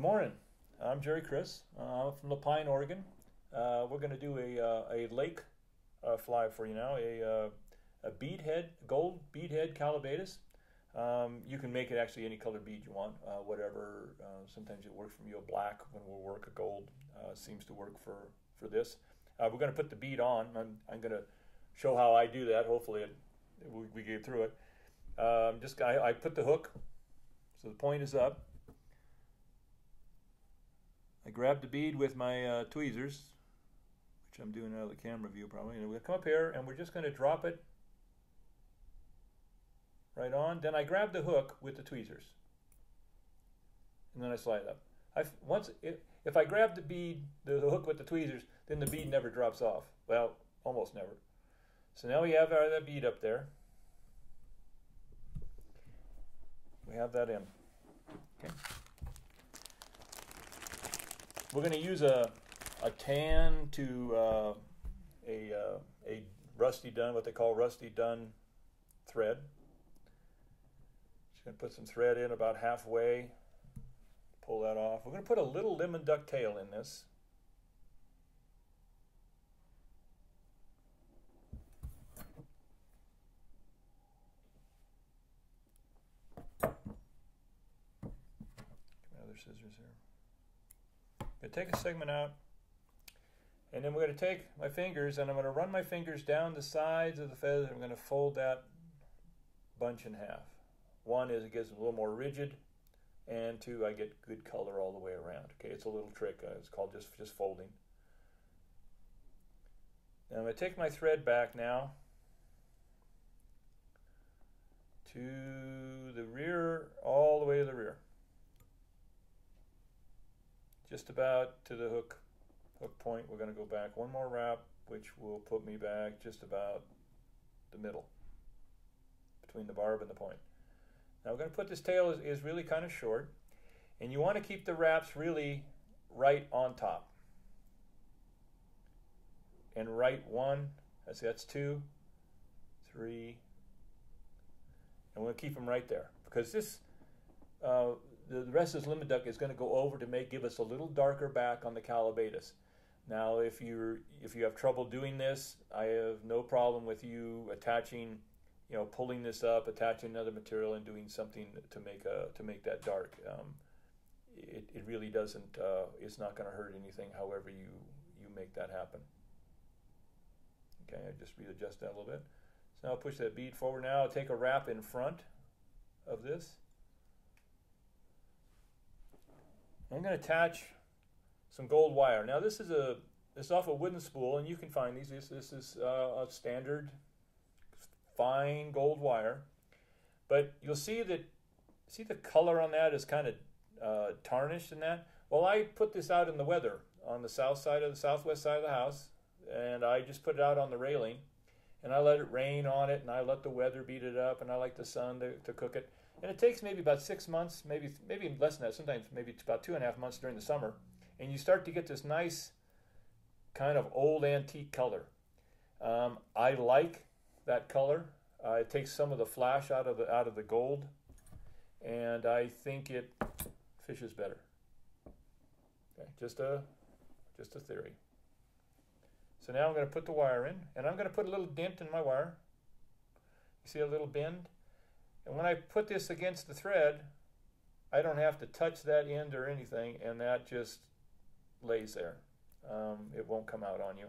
Good morning. I'm Jerry Criss. I'm from Lapine, Oregon. We're going to do a lake fly for you now, a beadhead, gold beadhead Callibaetis. You can make it actually any color bead you want, whatever. Sometimes it works for me. A black when we'll work a gold seems to work for this. We're going to put the bead on. I'm going to show how I do that. Hopefully we get through it. I put the hook, so the point is up. I grab the bead with my tweezers, which I'm doing out of the camera view probably, and we'll come up here and we're just going to drop it right on. Then I grab the hook with the tweezers and then I slide up. If I grab the bead, the hook with the tweezers, then the bead never drops off. Well, almost never. So now we have that bead up there. We have that in. Okay. We're going to use a tan to a rusty dun, what they call rusty dun thread. Just going to put some thread in about halfway, pull that off. We're going to put a little lemon ducktail in this. Get my other scissors here. I'm going to take a segment out, and then we're going to take my fingers, and I'm going to run my fingers down the sides of the feather, and I'm going to fold that bunch in half. One is it gets a little more rigid, and two, I get good color all the way around. Okay, it's a little trick. It's called just folding. Now I'm going to take my thread back now to the rear, all the way to the rear. Just about to the hook point. We're going to go back one more wrap, which will put me back just about the middle, between the barb and the point. Now we're going to put this tail is really kind of short, and you want to keep the wraps really right on top. And right one, that's two, three, and we'll keep them right there, because this the rest of this lemon duck is going to go over to give us a little darker back on the Callibaetis. Now, if you have trouble doing this, I have no problem with you attaching, pulling this up, attaching another material, and doing something to make that dark. It really doesn't. It's not going to hurt anything. However you make that happen. Okay, I just readjust that a little bit. So now I'll push that bead forward. Now I'll take a wrap in front of this. I'm going to attach some gold wire. Now this is off a wooden spool, and you can find these. This is a standard fine gold wire, but you'll see that the color on that is kind of tarnished in that. Well, I put this out in the weather on the southwest side of the house, and I just put it out on the railing, and I let it rain on it, and I let the weather beat it up, and I like the sun to cook it. And it takes maybe about 6 months, maybe less than that, sometimes maybe about 2.5 months during the summer, and you start to get this nice kind of old antique color. I like that color. It takes some of the flash out of the gold, and I think it fishes better. Okay, just a theory. So now I'm going to put the wire in, and I'm going to put a little dent in my wire. You see a little bend? And when I put this against the thread, I don't have to touch that end or anything, and that just lays there. It won't come out on you.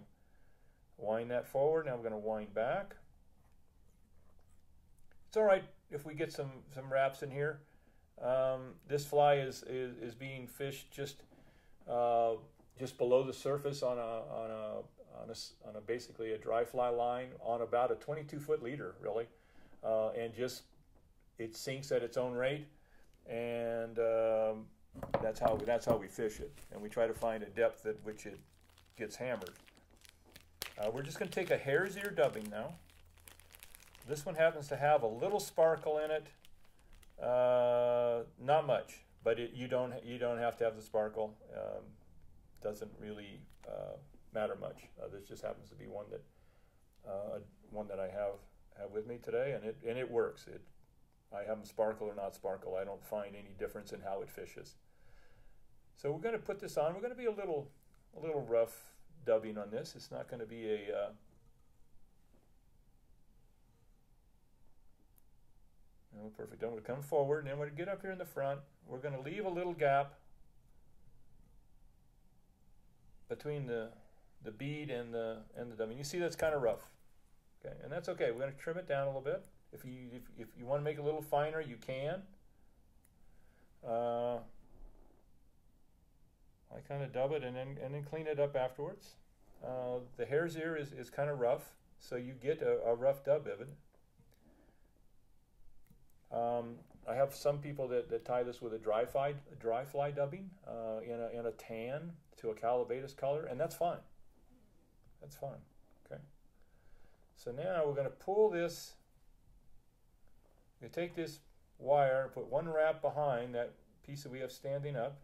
Wind that forward. Now I'm going to wind back. It's all right if we get some wraps in here. This fly is being fished just below the surface on a basically a dry fly line on about a 22-foot leader, really, and just. It sinks at its own rate, and that's how we fish it. And we try to find a depth at which it gets hammered. We're just going to take a hare's ear dubbing now. This one happens to have a little sparkle in it, not much, but you don't have to have the sparkle. Doesn't really matter much. This just happens to be one that I have with me today, and it works. I have them sparkle or not sparkle. I don't find any difference in how it fishes. So we're going to put this on. We're going to be a little rough dubbing on this. It's not going to be a no, perfect. I'm going to come forward, and then we're going to get up here in the front. We're going to leave a little gap between the bead and the dummy. You see that's kind of rough, okay? And that's okay. We're going to trim it down a little bit. If you want to make it a little finer, you can. I kind of dub it and then clean it up afterwards. The hare's ear is kind of rough, so you get a rough dub of it. I have some people that tie this with a dry fly dubbing in a tan to a Callibaetis color, and that's fine. That's fine. Okay. So now we're going to pull this. We take this wire and put one wrap behind that piece that we have standing up.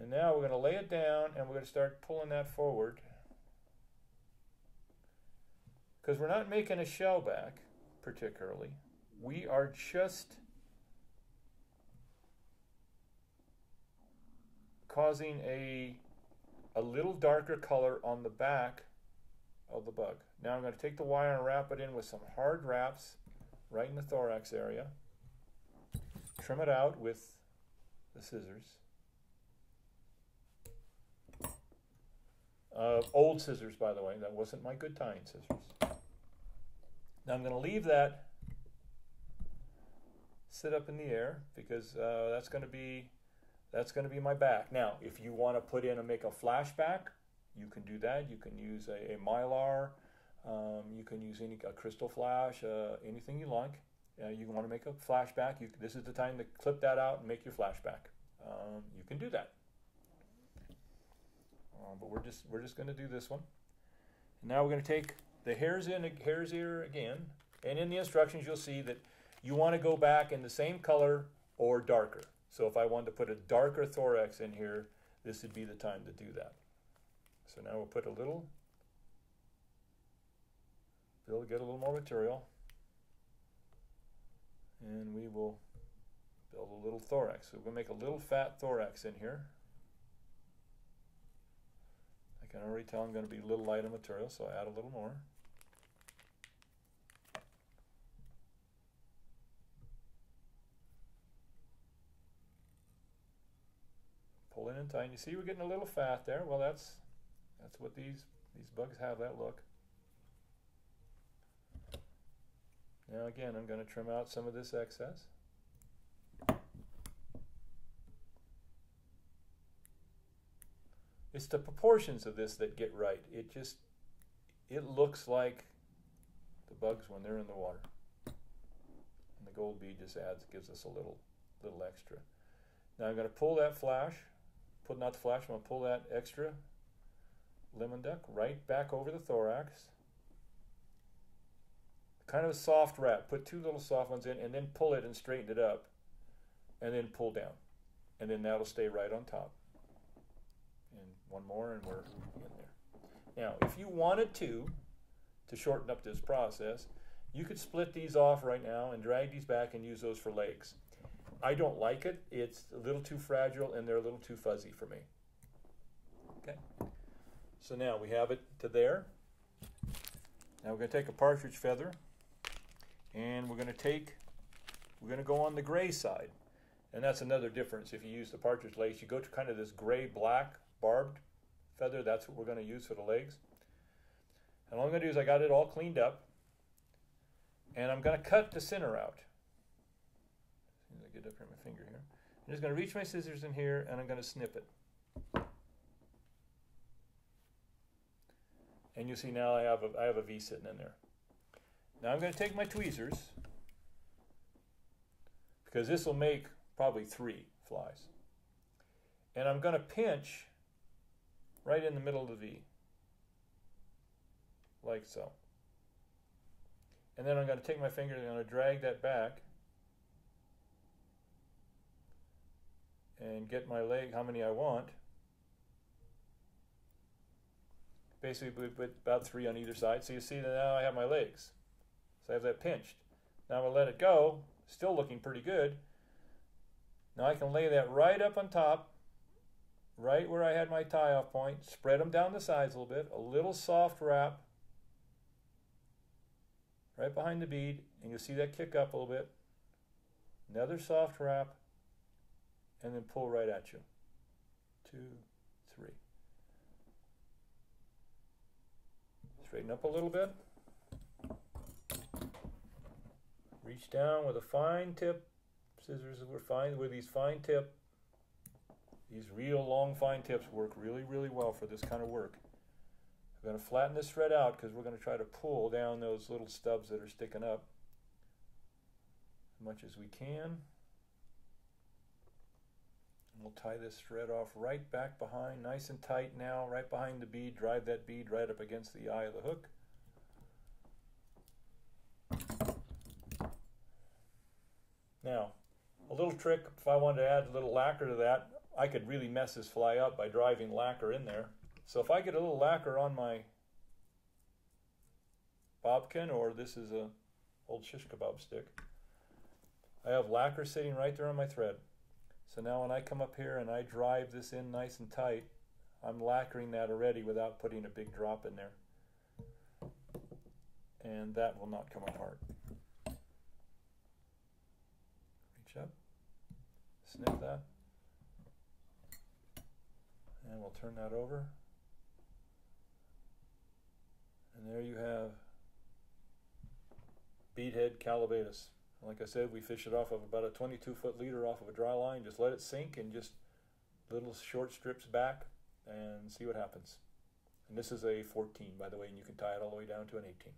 And now we're going to lay it down, and we're going to start pulling that forward, because we're not making a shell back particularly. We are just causing a little darker color on the back of the bug. Now I'm going to take the wire and wrap it in with some hard wraps right in the thorax area. Trim it out with the scissors. Old scissors, by the way. That wasn't my good tying scissors. Now I'm going to leave that sit up in the air, because that's going to be my back. Now, if you want to put in and make a flashback, you can do that. You can use a Mylar. You can use a crystal flash, anything you like. You want to make a flashback. This is the time to clip that out and make your flashback. You can do that. But we're just going to do this one. And now we're going to take the hare's ear again. And in the instructions, you'll see that you want to go back in the same color or darker. So if I wanted to put a darker thorax in here, this would be the time to do that. So now we'll put get a little more material, and we will build a little thorax. So we're going to make a little fat thorax in here. I can already tell I'm going to be a little light on material, so I add a little more. Pull it in tight. You see we're getting a little fat there. Well, that's what these bugs have, that look. Now again, I'm going to trim out some of this excess. It's the proportions of this that get right. It looks like the bugs when they're in the water. And the gold bead just gives us a little extra. Now I'm going to pull that flash, I'm going to pull that extra lemon duck right back over the thorax. Kind of a soft wrap. Put two little soft ones in, and then pull it and straighten it up, and then pull down, and then that'll stay right on top. And one more, and we're in there. Now, if you wanted to shorten up this process, you could split these off right now and drag these back and use those for legs. I don't like it. It's a little too fragile, and they're a little too fuzzy for me. Okay. So now we have it to there. Now we're going to take a partridge feather. And we're going to go on the gray side. And that's another difference. If you use the partridge lace, you go to kind of this gray-black barbed feather. That's what we're going to use for the legs. And all I'm going to do is I got it all cleaned up. And I'm going to cut the center out. I'm going to get up here my finger here. I'm just going to reach my scissors in here, and I'm going to snip it. And you see now I have a V sitting in there. Now I'm going to take my tweezers, because this will make probably 3 flies. And I'm going to pinch right in the middle of the V, like so. And then I'm going to take my finger and I'm going to drag that back and get my leg how many I want. Basically, we put about 3 on either side. So you see that now I have my legs. So I have that pinched. Now I'm going to let it go. Still looking pretty good. Now I can lay that right up on top, right where I had my tie-off point, spread them down the sides a little bit, a little soft wrap right behind the bead, and you'll see that kick up a little bit. Another soft wrap, and then pull right at you. 2, 3. Straighten up a little bit. Reach down with a fine tip. Scissors were fine with these fine tip. These real long fine tips work really, really well for this kind of work. We're going to flatten this thread out because we're going to try to pull down those little stubs that are sticking up as much as we can. And we'll tie this thread off right back behind, nice and tight now, right behind the bead. Drive that bead right up against the eye of the hook. Now, a little trick, if I wanted to add a little lacquer to that, I could really mess this fly up by driving lacquer in there. So if I get a little lacquer on my bobkin, or this is an old shish kebab stick, I have lacquer sitting right there on my thread. So now when I come up here and I drive this in nice and tight, I'm lacquering that already without putting a big drop in there. And that will not come apart. Reach up, snip that, and we'll turn that over. And there you have Beadhead Callibaetis. Like I said, we fish it off of about a 22-foot leader off of a dry line. Just let it sink and just little short strips back and see what happens. And this is a 14, by the way, and you can tie it all the way down to an 18.